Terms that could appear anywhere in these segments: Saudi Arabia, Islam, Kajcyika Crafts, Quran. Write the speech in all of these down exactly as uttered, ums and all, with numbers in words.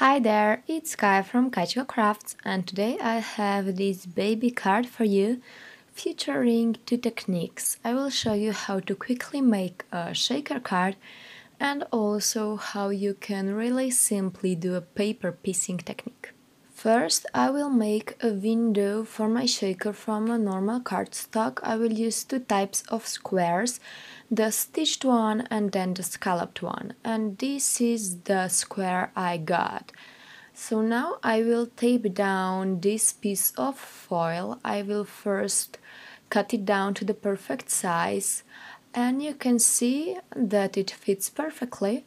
Hi there, it's Kai from Kajcyika Crafts, and today I have this baby card for you featuring two techniques. I will show you how to quickly make a shaker card and also how you can really simply do a paper piecing technique. First, I will make a window for my shaker from a normal cardstock. I will use two types of squares, the stitched one and then the scalloped one. And this is the square I got. So now I will tape down this piece of foil. I will first cut it down to the perfect size, and you can see that it fits perfectly.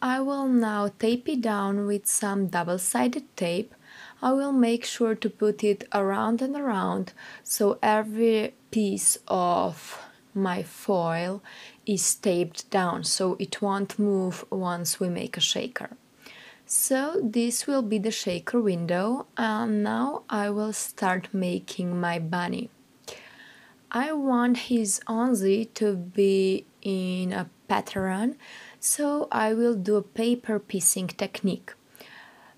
I will now tape it down with some double-sided tape. I will make sure to put it around and around so every piece of my foil is taped down so it won't move once we make a shaker. So this will be the shaker window, and now I will start making my bunny. I want his onesie to be in a pattern, so I will do a paper piecing technique.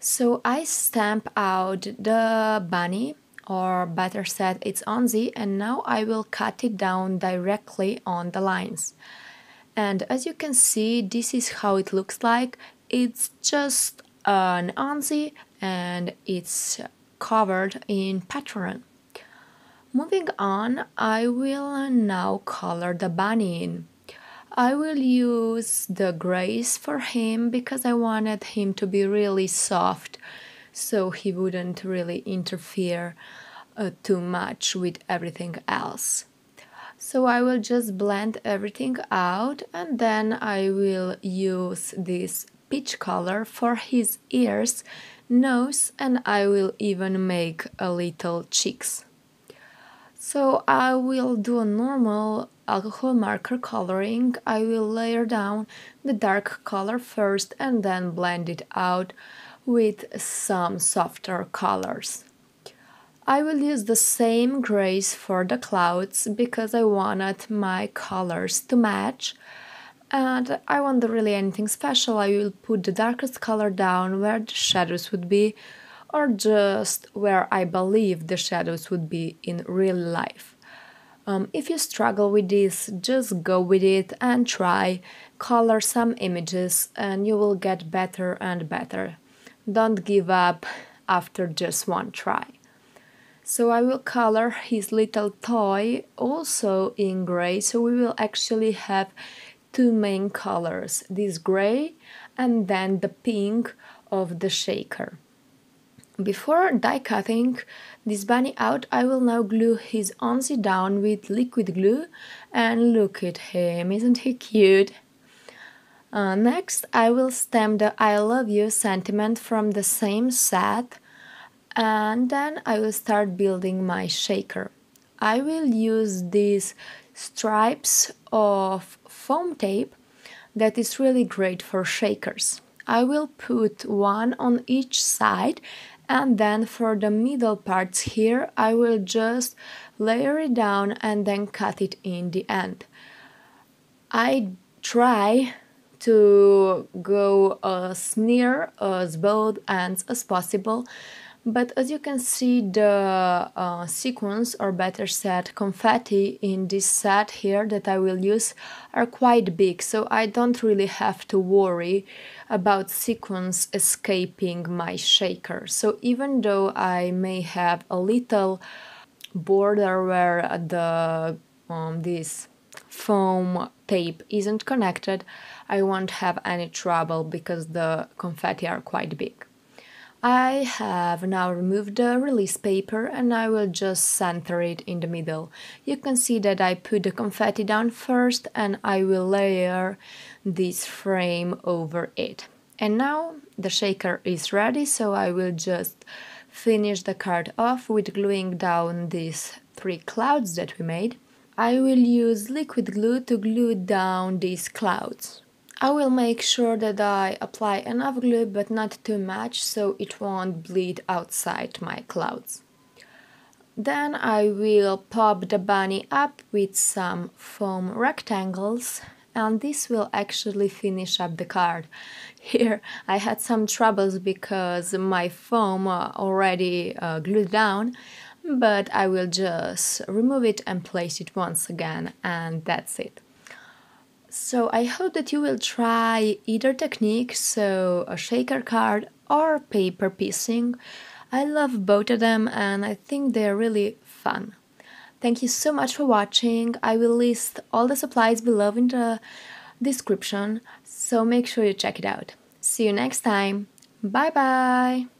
So I stamp out the bunny, or better said its onesie, and now I will cut it down directly on the lines. And as you can see, this is how it looks like. It's just an onesie and it's covered in pattern. Moving on, I will now color the bunny in. I will use the grays for him because I wanted him to be really soft so he wouldn't really interfere uh, too much with everything else. So I will just blend everything out, and then I will use this peach color for his ears, nose, and I will even make a little cheeks. So I will do a normal alcohol marker coloring. I will layer down the dark color first and then blend it out with some softer colors. I will use the same grays for the clouds because I wanted my colors to match, and I won't do really anything special. I will put the darkest color down where the shadows would be, or just where I believe the shadows would be in real life. Um, if you struggle with this, just go with it and try, color some images, and you will get better and better. Don't give up after just one try. So I will color his little toy also in gray, so we will actually have two main colors, this gray and then the pink of the shaker. Before die cutting this bunny out, I will now glue his onesie down with liquid glue, and look at him, isn't he cute? Uh, next I will stamp the I love you sentiment from the same set, and then I will start building my shaker. I will use these stripes of foam tape that is really great for shakers. I will put one on each side, and then for the middle parts here I will just layer it down and then cut it in the end. I try to go as near as both ends as possible, but as you can see the uh, sequins, or better said confetti, in this set here that I will use are quite big, so I don't really have to worry about sequins escaping my shaker. So even though I may have a little border where the um, this foam tape isn't connected, I won't have any trouble because the confetti are quite big. I have now removed the release paper, and I will just center it in the middle. You can see that I put the confetti down first, and I will layer this frame over it. And now the shaker is ready, so I will just finish the card off with gluing down these three clouds that we made. I will use liquid glue to glue down these clouds. I will make sure that I apply enough glue, but not too much, so it won't bleed outside my clouds. Then I will pop the bunny up with some foam rectangles, and this will actually finish up the card. Here I had some troubles because my foam uh, already uh, glued down, but I will just remove it and place it once again, and that's it. So I hope that you will try either technique, so a shaker card or paper piecing. I love both of them and I think they're really fun. Thank you so much for watching. I will list all the supplies below in the description, so make sure you check it out. See you next time. Bye bye!